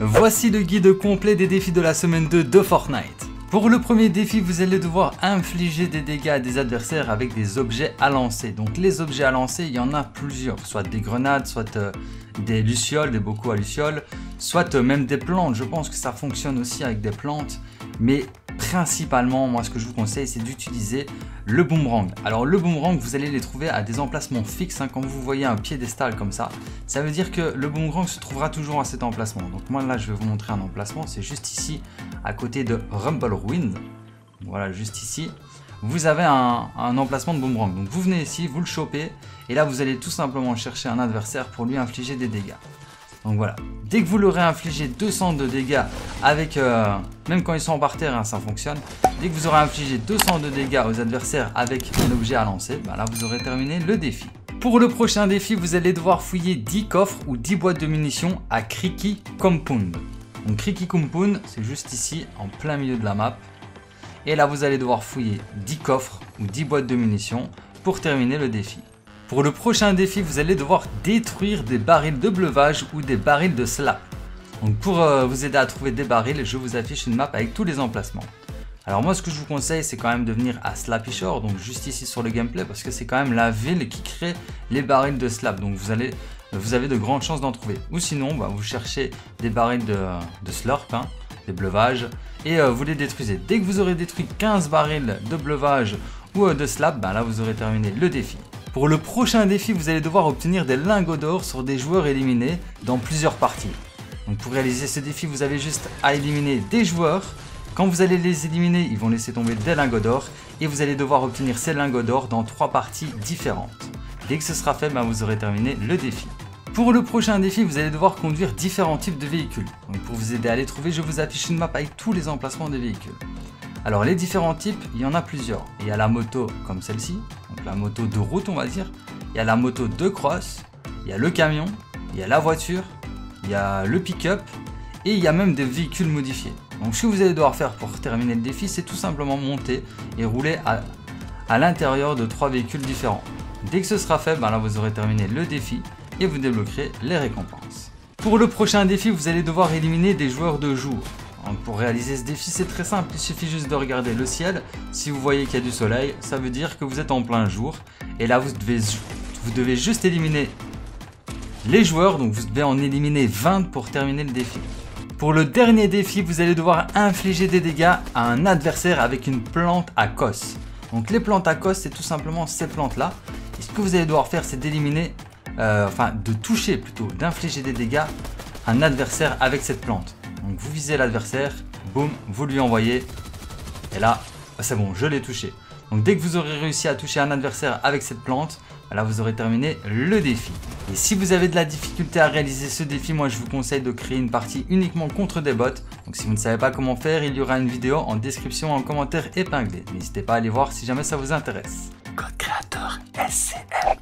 Voici le guide complet des défis de la semaine 2 de Fortnite. Pour le premier défi, vous allez devoir infliger des dégâts à des adversaires avec des objets à lancer. Donc les objets à lancer, il y en a plusieurs, soit des grenades, soit des lucioles, des bocaux à lucioles, soit même des plantes. Je pense que ça fonctionne aussi avec des plantes, mais principalement, moi ce que je vous conseille, c'est d'utiliser le boomerang. Alors le boomerang, vous allez les trouver à des emplacements fixes, hein, quand vous voyez un piédestal comme ça, ça veut dire que le boomerang se trouvera toujours à cet emplacement. Donc moi là, je vais vous montrer un emplacement, c'est juste ici, à côté de Rumble Ruin. Voilà, juste ici, vous avez un emplacement de boomerang. Donc vous venez ici, vous le chopez, et là vous allez tout simplement chercher un adversaire pour lui infliger des dégâts. Donc voilà, dès que vous l'aurez infligé 200 de dégâts avec, même quand ils sont par terre, hein, ça fonctionne. Dès que vous aurez infligé 200 de dégâts aux adversaires avec un objet à lancer, bah là vous aurez terminé le défi. Pour le prochain défi, vous allez devoir fouiller 10 coffres ou 10 boîtes de munitions à Creaky Compound. Donc Creaky Compound, c'est juste ici, en plein milieu de la map. Et là vous allez devoir fouiller 10 coffres ou 10 boîtes de munitions pour terminer le défi. Pour le prochain défi, vous allez devoir détruire des barils de bleuvage ou des barils de slap. Donc pour vous aider à trouver des barils, je vous affiche une map avec tous les emplacements. Alors moi ce que je vous conseille, c'est quand même de venir à Slappy Shore, donc juste ici sur le gameplay, parce que c'est quand même la ville qui crée les barils de slap. Donc vous avez de grandes chances d'en trouver. Ou sinon, bah, vous cherchez des barils de slurp, hein, des bleuvages, et vous les détruisez. Dès que vous aurez détruit 15 barils de bleuvage ou de slap, bah, là vous aurez terminé le défi. Pour le prochain défi, vous allez devoir obtenir des lingots d'or sur des joueurs éliminés dans plusieurs parties. Donc pour réaliser ce défi, vous avez juste à éliminer des joueurs. Quand vous allez les éliminer, ils vont laisser tomber des lingots d'or et vous allez devoir obtenir ces lingots d'or dans 3 parties différentes. Dès que ce sera fait, ben vous aurez terminé le défi. Pour le prochain défi, vous allez devoir conduire différents types de véhicules. Donc pour vous aider à les trouver, je vous affiche une map avec tous les emplacements des véhicules. Alors les différents types, il y en a plusieurs. Il y a la moto comme celle-ci, donc la moto de route on va dire, il y a la moto de cross, il y a le camion, il y a la voiture, il y a le pick-up et il y a même des véhicules modifiés. Donc ce que vous allez devoir faire pour terminer le défi, c'est tout simplement monter et rouler à l'intérieur de 3 véhicules différents. Dès que ce sera fait, ben là vous aurez terminé le défi et vous débloquerez les récompenses. Pour le prochain défi, vous allez devoir éliminer des joueurs de jour. Donc pour réaliser ce défi, c'est très simple, il suffit juste de regarder le ciel. Si vous voyez qu'il y a du soleil, ça veut dire que vous êtes en plein jour. Et là, vous devez juste éliminer les joueurs, donc vous devez en éliminer 20 pour terminer le défi. Pour le dernier défi, vous allez devoir infliger des dégâts à un adversaire avec une plante à cosse. Donc les plantes à cosse, c'est tout simplement ces plantes-là. Et ce que vous allez devoir faire, c'est d'éliminer, d'infliger des dégâts à un adversaire avec cette plante. Donc vous visez l'adversaire, boum, vous lui envoyez, et là, c'est bon, je l'ai touché. Donc dès que vous aurez réussi à toucher un adversaire avec cette plante, là vous aurez terminé le défi. Et si vous avez de la difficulté à réaliser ce défi, moi je vous conseille de créer une partie uniquement contre des bots. Donc si vous ne savez pas comment faire, il y aura une vidéo en description, en commentaire épinglé. N'hésitez pas à aller voir si jamais ça vous intéresse. Code créateur SCL.